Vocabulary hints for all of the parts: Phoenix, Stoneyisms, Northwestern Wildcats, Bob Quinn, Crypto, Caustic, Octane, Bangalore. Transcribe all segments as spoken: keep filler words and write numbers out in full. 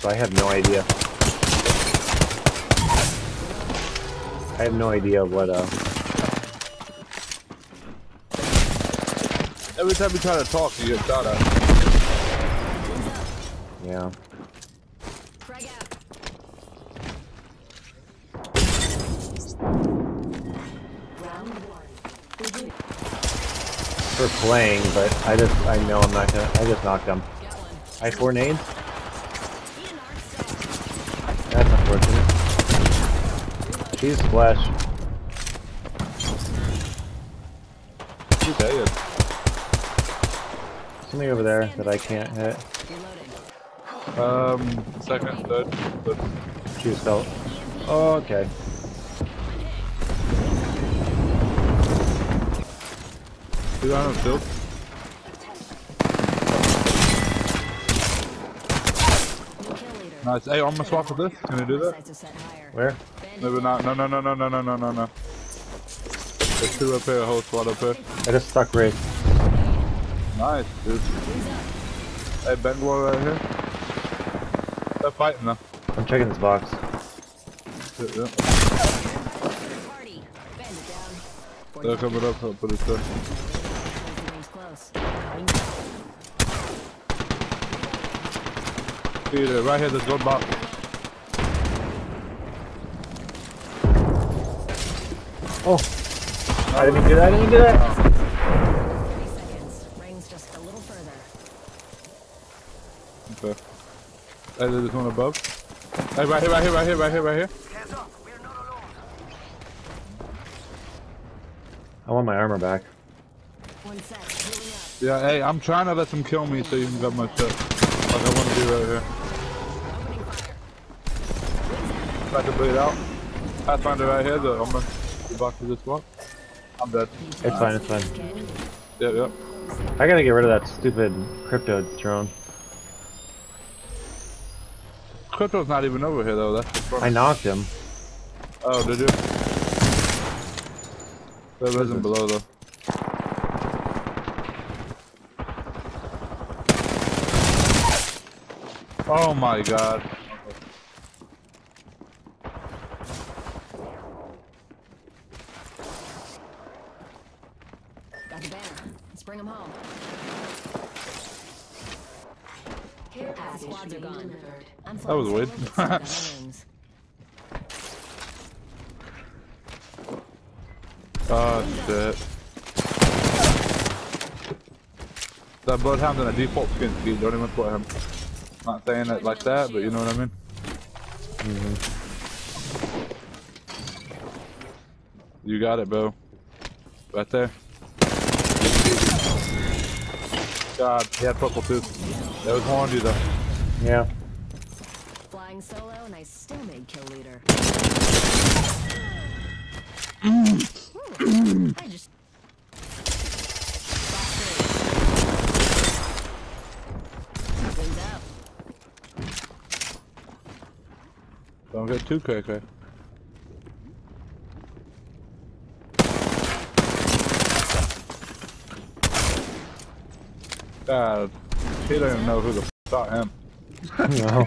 so I have no idea. I have no idea what, uh... Every time we try to talk to you, it's not us. Yeah. For playing, but I just, I know I'm not gonna, I just knocked them. I four nades? That's unfortunate. She's flesh. She's dead. Something over there that I can't hit. Um, second, third, third. She's felt. Oh, okay. I don't know. Nice. Hey, I'm gonna swap for this. Can I do that? Where? Maybe not. No, no, no, no, no, no, no, no, no. There's two up here, a whole squad up here. I just stuck Ray. Nice, dude. Hey, Bangalore right here. They're fighting now. I'm checking this box. Shit, yeah. They're coming up, I'll put it there. Peter, right here, there's one box. Oh! No, I didn't do that, I didn't do that! thirty seconds. Rings just a little further. Okay. Hey, there's one above. Hey, right here, right here, right here, right here, right here. Hands up, we are not alone. I want my armor back. One sec, healing up. Yeah, hey, I'm trying to let them kill me so you can get my shit. I don't want to do right here. If I can bleed out. I find it right here though. I'm gonna go back to this one. I'm dead. It's fine, it's fine. Yep, yep. I gotta get rid of that stupid crypto drone. Crypto's not even over here though, that's the problem. I knocked him. Oh, did you? There isn't below though. Oh my god. Got the banner. Let's bring them home. Care package squads are gone. I'm that was weird. Oh shit. That bloodhound's in a default skin speed, don't even put him. Not saying it like that, but you know what I mean? Mm-hmm. You got it, bro. Right there. God, he had purple too. That was warned you though. Yeah. Flying solo and I still made kill leader. I just don't get too cray-cray. God, he don't even know who the f*** shot him. No.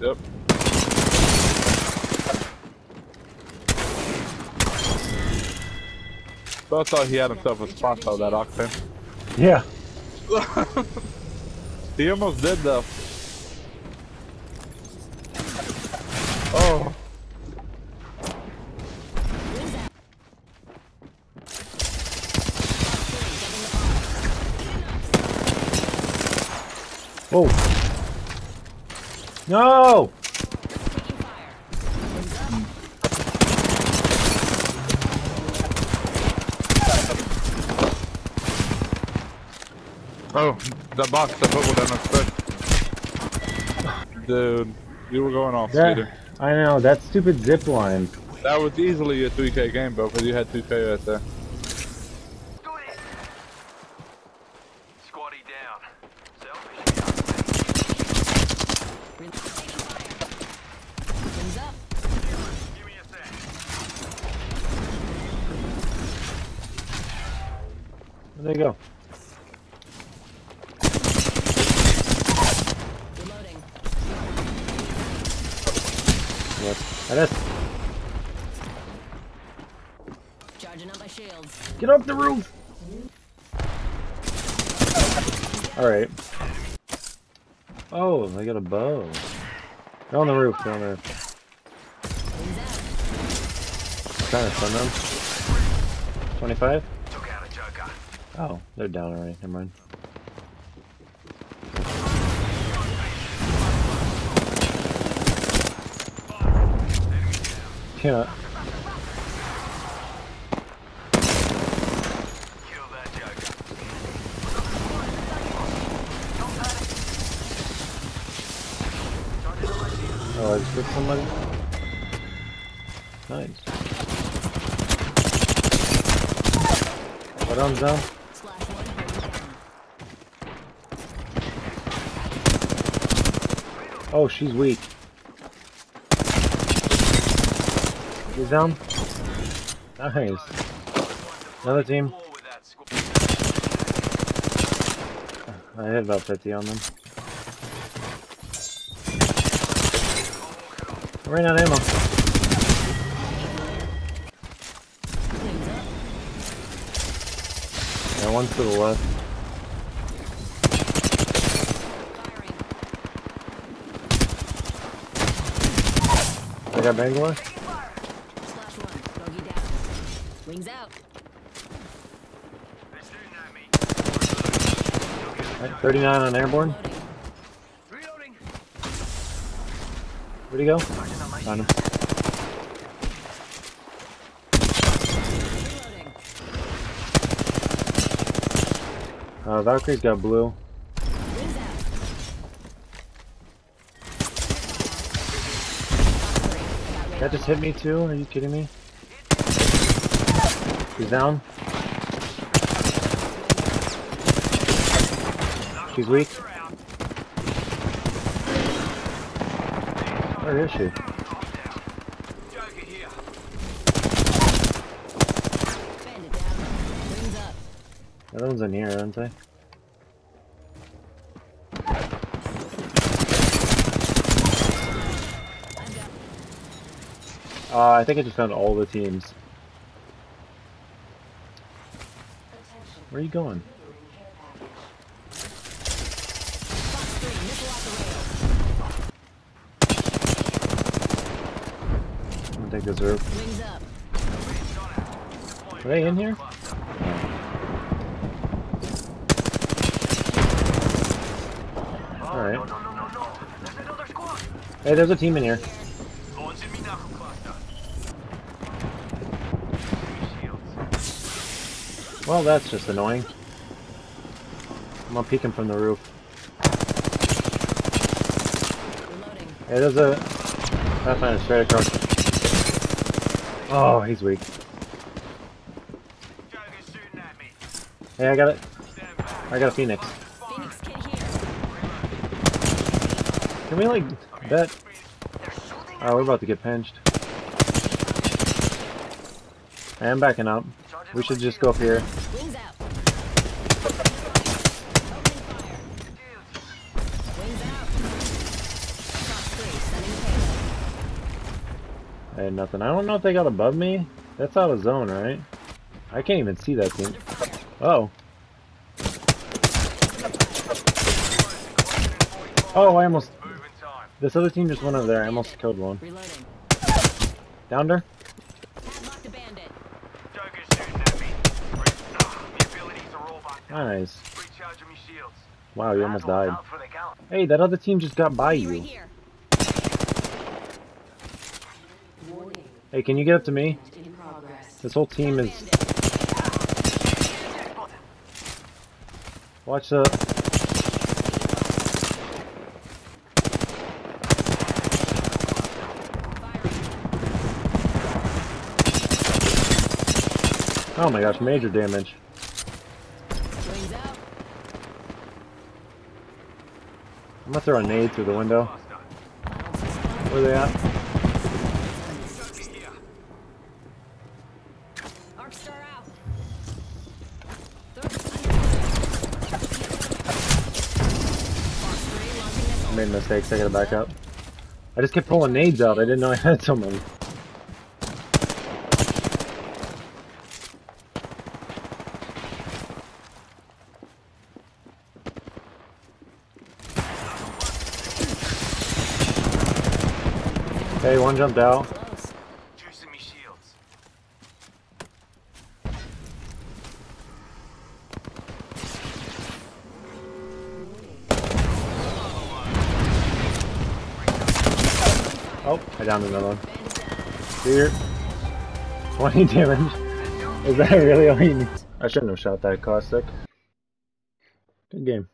Yep. So I thought he had himself a sponsor of that Octane. Yeah. He almost did though. Oh. Oh. No! Oh, that box, that purple down that spread. Dude, you were going off, that, Peter. I know, that stupid zip line. That was easily a three K game, bro, because you had two K right there. Squatty down. Selfie. Give me a sec. There you go. Reloading. Yep. That is. Charging up my shields. Get off the roof! Alright. Oh, they got a bow. They're on the roof, they're on the roof. I'm trying to stun them. twenty-five? Oh, they're down already. Never mind. Yeah. Oh, I just hit somebody. Nice. What arms down? Oh, she's weak. She's down. Nice. Another team. I had about fifty on them. I ran out of ammo. Yeah, one's to the left. I got Bangalore. Wings out. thirty-nine on airborne. Where'd he go? Found him. Uh, Valkyrie's got blue. That just hit me too? Are you kidding me? She's down. She's weak. Where is she? That one's in here, aren't they? Uh, I think I just found all the teams. Where are you going? Take this roof. Are they in here? No. Alright. Hey, there's a team in here. Well, that's just annoying. I'm gonna peek him from the roof. Hey, there's a... I find it straight across. Oh, he's weak. Hey, I got it. I got a Phoenix. Can we, like, bet? Oh, we're about to get pinched. I am backing up. We should just go up here. I had nothing. I don't know if they got above me. That's out of zone, right? I can't even see that thing. Oh. Oh, I almost... This other team just went over there. I almost killed one. Downed her. Nice. Wow, you almost died. Hey, that other team just got by you. Hey, can you get up to me? This whole team is... Watch the... Oh my gosh, major damage. I'm gonna throw a nade through the window. Where are they at? made mistakes, I gotta back up. I just kept pulling nades out, I didn't know I had so many. Okay, one jumped out. Oh, I downed another one. Here. twenty damage. Is that really all you need? I shouldn't have shot that Caustic. Good game.